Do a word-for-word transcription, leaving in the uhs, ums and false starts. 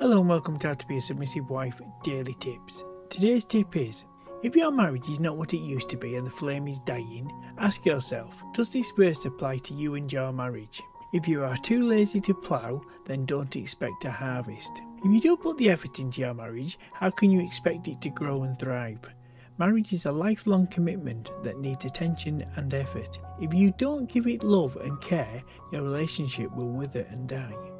Hello and welcome to How to Be a Submissive Wife Daily Tips. Today's tip is, if your marriage is not what it used to be and the flame is dying, ask yourself, does this verse apply to you and your marriage? If you are too lazy to plough, then don't expect a harvest. If you don't put the effort into your marriage, how can you expect it to grow and thrive? Marriage is a lifelong commitment that needs attention and effort. If you don't give it love and care, your relationship will wither and die.